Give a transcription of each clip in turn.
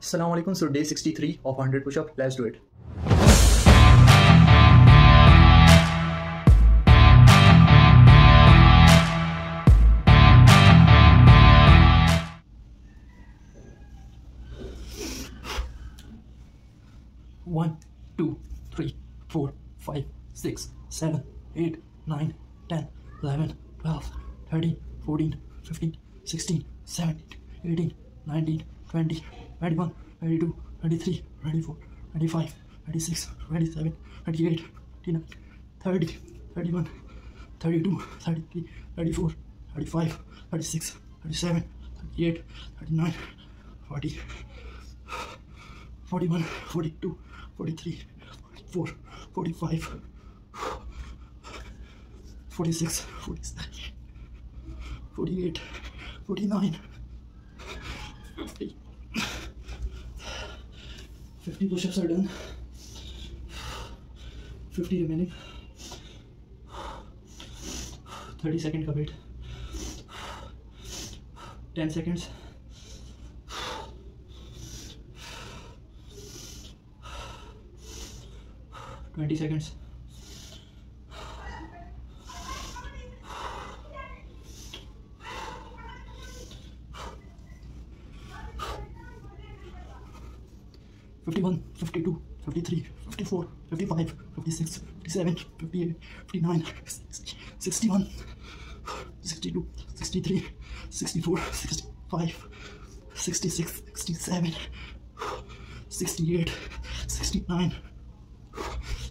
Assalamu alaikum. So day 63 of 100 push-up. Let's do it. One, 2, 3, 4, 5, 6, 7, 8, 9, 10, 11, 12, 13, 14, 15, 16, 17, 18, 19, 20, 21, 22, 23, 24, 25, 26, 27, 28, 29, 30, 31, 32, 33, 34, 35, 36, 37, 38, 39, 40, 41, 42, 43, 44, 45, 46, 47, 48, 49, 50. 50 push-ups are done, 50 remaining, 30 seconds ka wait, 10 seconds, 20 seconds, 51, 52, 53, 54, 55, 56, 57, 58, 59, 60, 61, 62, 63, 64, 65, 66, 67, 68, 69,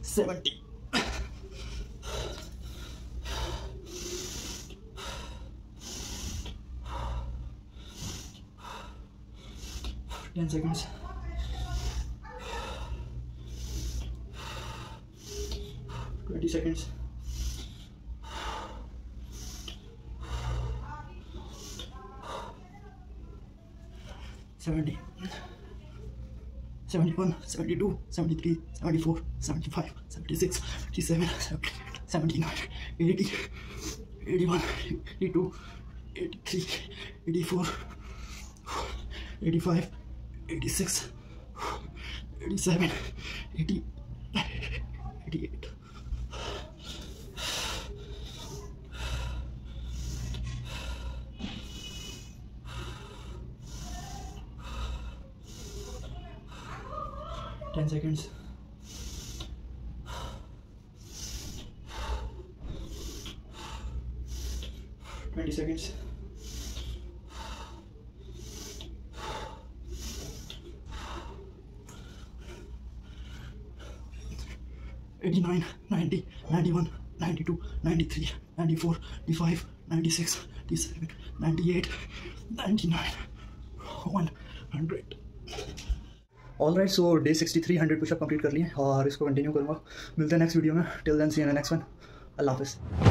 70, 10 seconds, 20 seconds, 70, 71, 72, 73, 74, 75, 76, 77, 78, 79, 80, 81, 82, 83, 84, 85, 86, 87, 80, 88. 10 seconds, 20 seconds, 89, 90, 91, 92, 93, 94, 95, 96, 97, 98, 99, 100. Alright, so day 63 100 pushup complete कर लिए और इसको continue करूँगा. मिलते हैं next video में. Till then see you in the next one. अल्लाह हाफिज़.